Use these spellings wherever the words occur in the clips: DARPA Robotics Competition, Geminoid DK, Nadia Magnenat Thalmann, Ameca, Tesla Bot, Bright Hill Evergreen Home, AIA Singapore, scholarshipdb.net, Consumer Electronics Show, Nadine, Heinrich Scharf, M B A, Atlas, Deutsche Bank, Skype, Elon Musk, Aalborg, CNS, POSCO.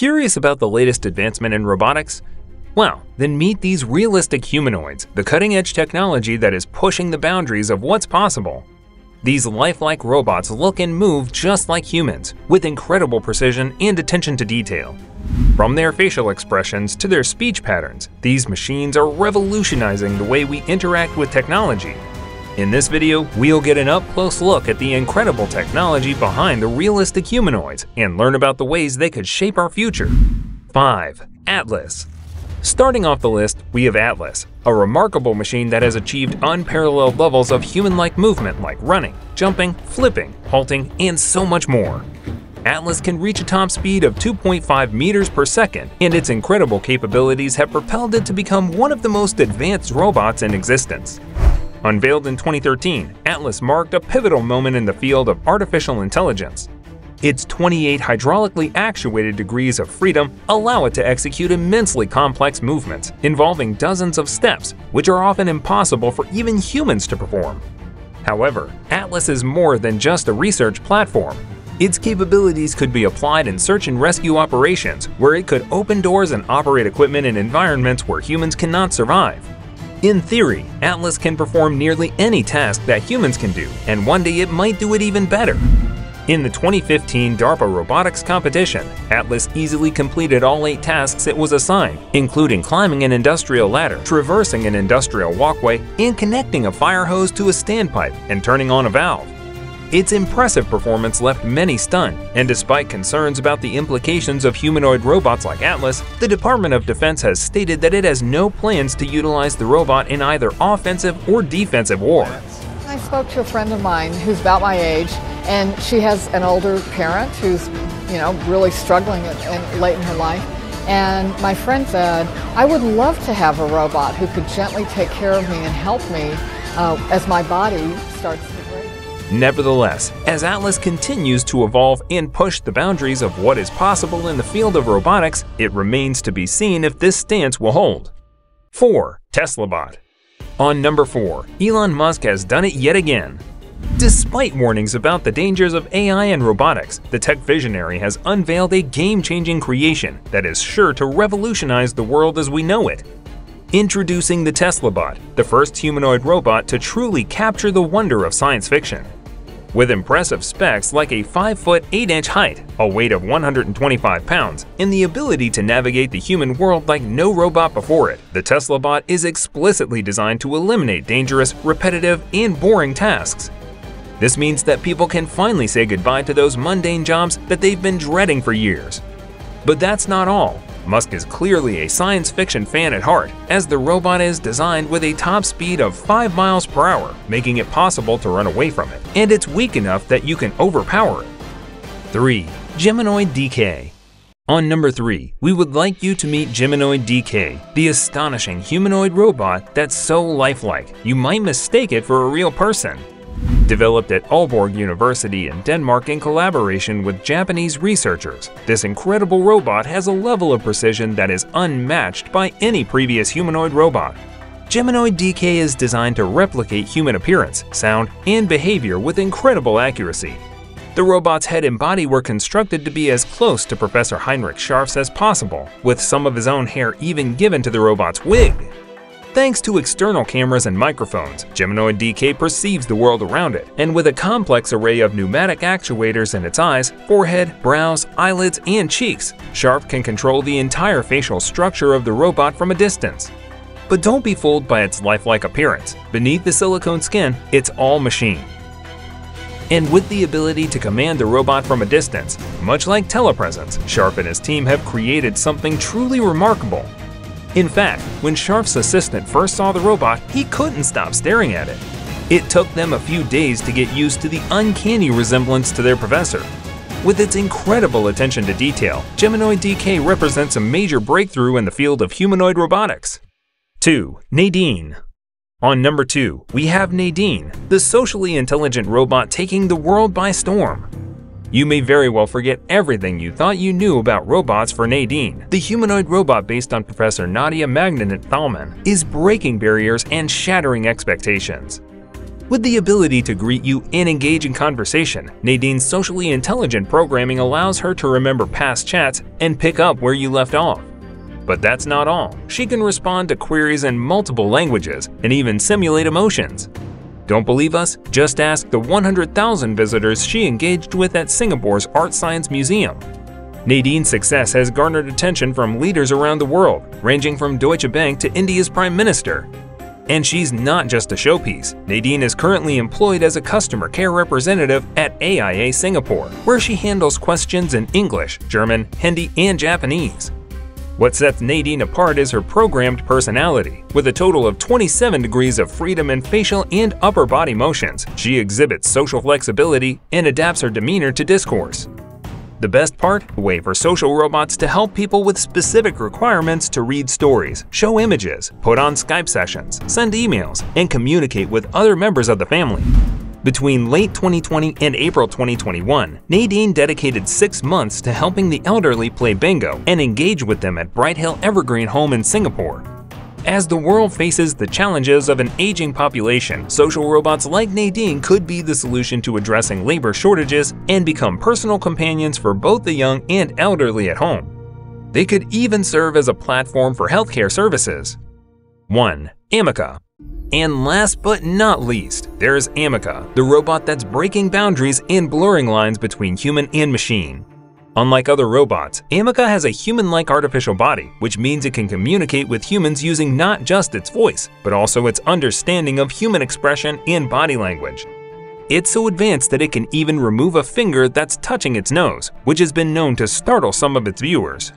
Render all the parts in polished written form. Curious about the latest advancement in robotics? Well, then meet these realistic humanoids, the cutting-edge technology that is pushing the boundaries of what's possible. These lifelike robots look and move just like humans, with incredible precision and attention to detail. From their facial expressions to their speech patterns, these machines are revolutionizing the way we interact with technology. In this video, we'll get an up-close look at the incredible technology behind the realistic humanoids and learn about the ways they could shape our future. 5. Atlas. Starting off the list, we have Atlas, a remarkable machine that has achieved unparalleled levels of human-like movement like running, jumping, flipping, halting, and so much more. Atlas can reach a top speed of 2.5 meters per second, and its incredible capabilities have propelled it to become one of the most advanced robots in existence. Unveiled in 2013, Atlas marked a pivotal moment in the field of artificial intelligence. Its 28 hydraulically actuated degrees of freedom allow it to execute immensely complex movements involving dozens of steps, which are often impossible for even humans to perform. However, Atlas is more than just a research platform. Its capabilities could be applied in search and rescue operations, where it could open doors and operate equipment in environments where humans cannot survive. In theory, Atlas can perform nearly any task that humans can do, and one day it might do it even better. In the 2015 DARPA Robotics Competition, Atlas easily completed all 8 tasks it was assigned, including climbing an industrial ladder, traversing an industrial walkway, and connecting a fire hose to a standpipe and turning on a valve. Its impressive performance left many stunned, and despite concerns about the implications of humanoid robots like Atlas, the Department of Defense has stated that it has no plans to utilize the robot in either offensive or defensive war. I spoke to a friend of mine who's about my age, and she has an older parent who's, you know, really struggling and late in her life. And my friend said, I would love to have a robot who could gently take care of me and help me as my body starts to break. Nevertheless, as Atlas continues to evolve and push the boundaries of what is possible in the field of robotics, it remains to be seen if this stance will hold. 4. Tesla Bot. On number 4, Elon Musk has done it yet again. Despite warnings about the dangers of AI and robotics, the tech visionary has unveiled a game-changing creation that is sure to revolutionize the world as we know it. Introducing the Tesla Bot, the first humanoid robot to truly capture the wonder of science fiction. With impressive specs like a 5'8" height, a weight of 125 pounds, and the ability to navigate the human world like no robot before it, the Tesla Bot is explicitly designed to eliminate dangerous, repetitive, and boring tasks. This means that people can finally say goodbye to those mundane jobs that they've been dreading for years. But that's not all. Musk is clearly a science fiction fan at heart, as the robot is designed with a top speed of 5 miles per hour, making it possible to run away from it, and it's weak enough that you can overpower it. 3. Geminoid DK. On number 3, we would like you to meet Geminoid DK, the astonishing humanoid robot that's so lifelike, you might mistake it for a real person. Developed at Aalborg University in Denmark in collaboration with Japanese researchers, this incredible robot has a level of precision that is unmatched by any previous humanoid robot. Geminoid DK is designed to replicate human appearance, sound, and behavior with incredible accuracy. The robot's head and body were constructed to be as close to Professor Heinrich Scharf's as possible, with some of his own hair even given to the robot's wig. Thanks to external cameras and microphones, Geminoid DK perceives the world around it, and with a complex array of pneumatic actuators in its eyes, forehead, brows, eyelids, and cheeks, Scharf can control the entire facial structure of the robot from a distance. But don't be fooled by its lifelike appearance. Beneath the silicone skin, it's all machine. And with the ability to command the robot from a distance, much like telepresence, Scharf and his team have created something truly remarkable. In fact, when Scharf's assistant first saw the robot, he couldn't stop staring at it. It took them a few days to get used to the uncanny resemblance to their professor. With its incredible attention to detail, Geminoid DK represents a major breakthrough in the field of humanoid robotics. 2. Nadine. On number 2, we have Nadine, the socially intelligent robot taking the world by storm. You may very well forget everything you thought you knew about robots for Nadine. The humanoid robot based on Professor Nadia Magnenat Thalmann is breaking barriers and shattering expectations. With the ability to greet you and engage in conversation, Nadine's socially intelligent programming allows her to remember past chats and pick up where you left off. But that's not all. She can respond to queries in multiple languages and even simulate emotions. Don't believe us? Just ask the 100,000 visitors she engaged with at Singapore's Art Science Museum. Nadine's success has garnered attention from leaders around the world, ranging from Deutsche Bank to India's Prime Minister. And she's not just a showpiece. Nadine is currently employed as a customer care representative at AIA Singapore, where she handles questions in English, German, Hindi, and Japanese. What sets Nadine apart is her programmed personality. With a total of 27 degrees of freedom in facial and upper body motions, she exhibits social flexibility and adapts her demeanor to discourse. The best part? A way for social robots to help people with specific requirements to read stories, show images, put on Skype sessions, send emails, and communicate with other members of the family. Between late 2020 and April 2021, Nadine dedicated 6 months to helping the elderly play bingo and engage with them at Bright Hill Evergreen Home in Singapore. As the world faces the challenges of an aging population, social robots like Nadine could be the solution to addressing labor shortages and become personal companions for both the young and elderly at home. They could even serve as a platform for healthcare services. 1. Ameca. And last but not least, there's Ameca, the robot that's breaking boundaries and blurring lines between human and machine. Unlike other robots, Ameca has a human-like artificial body, which means it can communicate with humans using not just its voice, but also its understanding of human expression and body language. It's so advanced that it can even remove a finger that's touching its nose, which has been known to startle some of its viewers.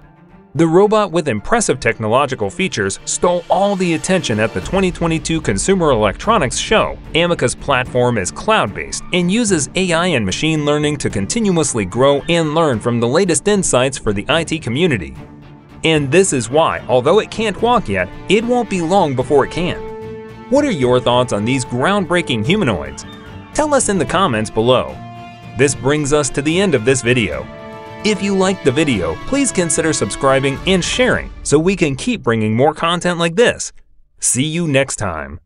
The robot with impressive technological features stole all the attention at the 2022 Consumer Electronics Show. Ameca's platform is cloud-based and uses AI and machine learning to continuously grow and learn from the latest insights for the IT community. And this is why, although it can't walk yet, it won't be long before it can. What are your thoughts on these groundbreaking humanoids? Tell us in the comments below. This brings us to the end of this video. If you liked the video, please consider subscribing and sharing so we can keep bringing more content like this. See you next time.